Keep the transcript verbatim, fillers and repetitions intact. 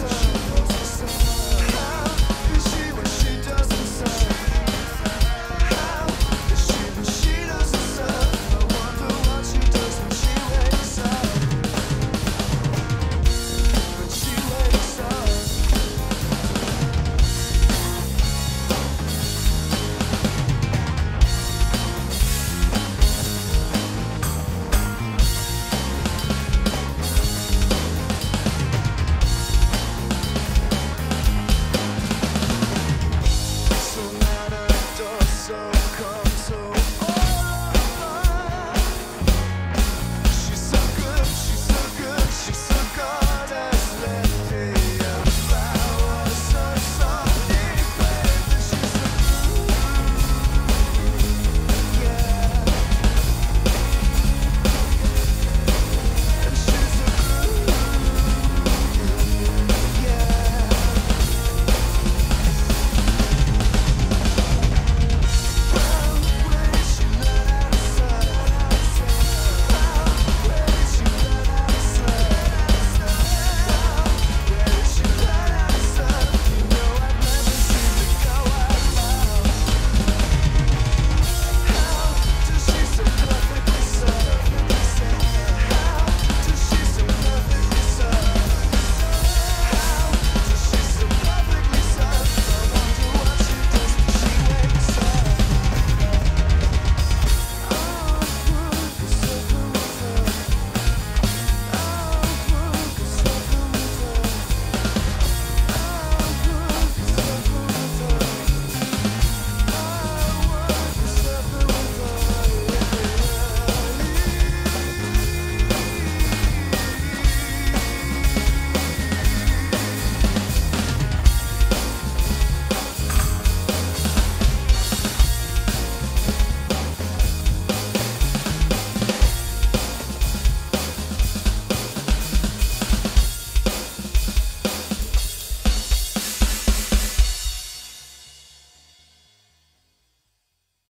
Yes.